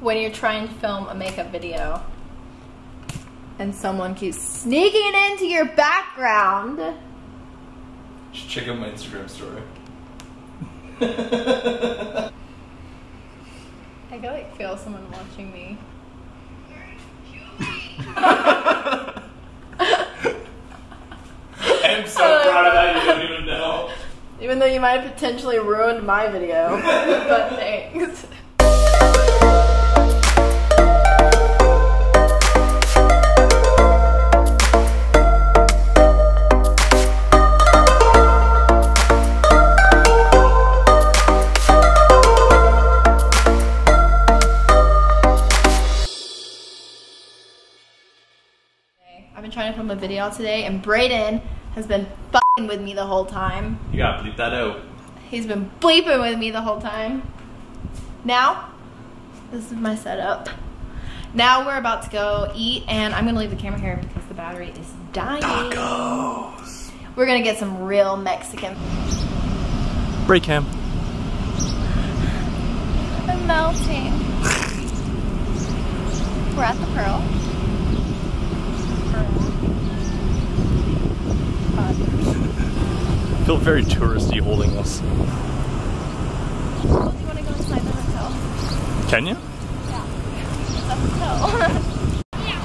when you're trying to film a makeup video and someone keeps sneaking into your background. Just check out my Instagram story. I can like feel someone watching me. I'm so proud of that, you don't even know. Even though you might have potentially ruined my video, but thanks. I've been trying to film a video today, and Brayden has been f***ing with me the whole time. You gotta bleep that out. He's been bleeping with me the whole time. Now, this is my setup. Now we're about to go eat, and I'm gonna leave the camera here because the battery is dying. Tacos! We're gonna get some real Mexican. Break him. I'm melting. We're at the Pearl. I feel very touristy holding this. Well, do you want to go inside the hotel? Can you? Yeah. It's a hotel. Yeah.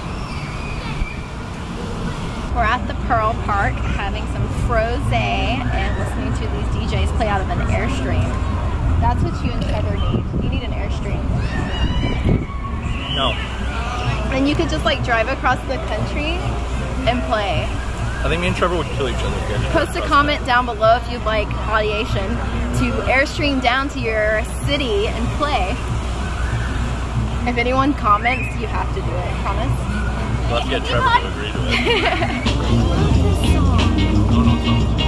We're at the Pearl Park having some frosé and listening to these DJs play out of an Airstream. That's what you and Trevor need. You need an Airstream. No. Then you could just like drive across the country and play. I think me and Trevor would kill each other again. Post a comment down below if you'd like audiation to Airstream down to your city and play. If anyone comments, you have to do it, I promise. We'll have to get Trevor to agree to it.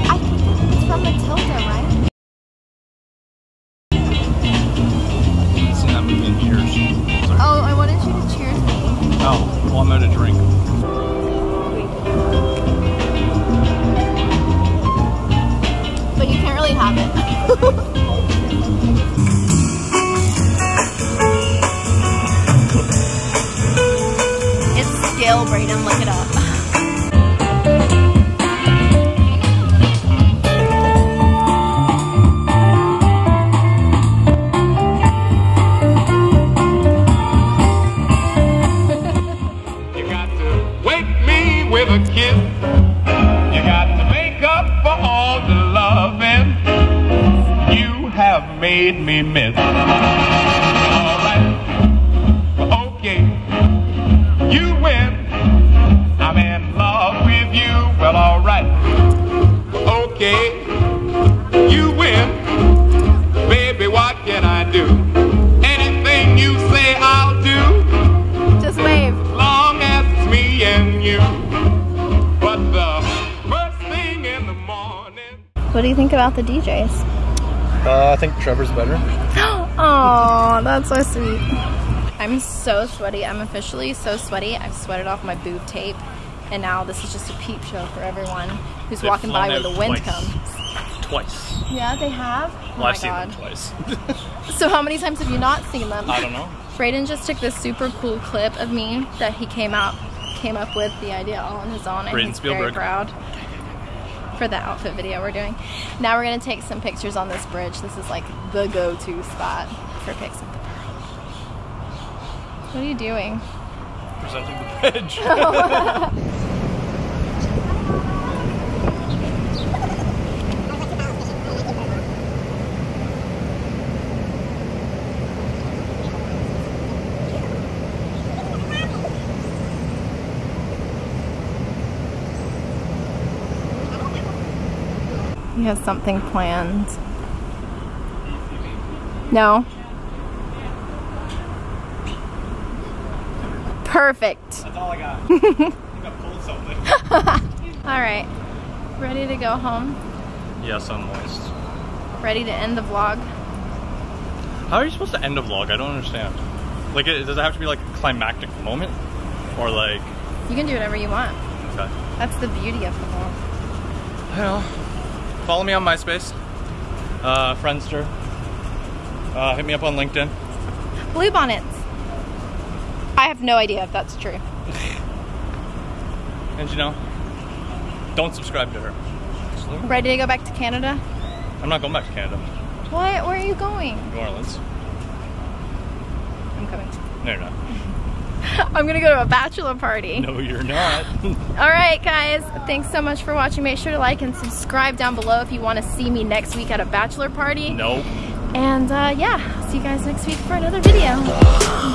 I love this song. It's from Matilda, right? I haven't seen that movie in years. Sorry. Oh, I wanted you to cheers me. Oh, well, I'm out of drink. Have it. It's scale, Brayden, look it up. You got to wake me with a kiss. Made me miss. Alright, okay, you win. I'm in love with you. Well, alright, okay, you win. Baby, what can I do? Anything you say, I'll do. Just wave. Long as it's me and you. But the first thing in the morning. What do you think about the DJs? I think Trevor's better. Oh, that's so sweet. I'm so sweaty. I'm officially so sweaty. I've sweated off my boob tape, and now this is just a peep show for everyone who's walking by with the wind comes. Twice. Yeah, they have? Oh well, I've seen them twice. So how many times have you not seen them? I don't know. Brayden just took this super cool clip of me that he came up with the idea all on his own, and he's Spielberg. Very proud. For the outfit video we're doing. Now we're gonna take some pictures on this bridge. This is like the go-to spot for pics of the Pearl. What are you doing? Presenting the bridge. He has something planned. No. Perfect. That's all I got. I think I pulled something. Alright. Ready to go home? Yes, I'm moist. Ready to end the vlog? How are you supposed to end a vlog? I don't understand. Like, does it have to be like a climactic moment? Or like... You can do whatever you want. Okay. That's the beauty of the vlog. Well... Follow me on MySpace, Friendster, hit me up on LinkedIn. Bluebonnets. I have no idea if that's true. And you know, don't subscribe to her. Ready to go back to Canada? I'm not going back to Canada. What? Where are you going? New Orleans. I'm coming. No, you're not. I'm gonna go to a bachelor party. No, you're not. Alright guys, thanks so much for watching. Make sure to like and subscribe down below if you want to see me next week at a bachelor party. Nope. And yeah, see you guys next week for another video.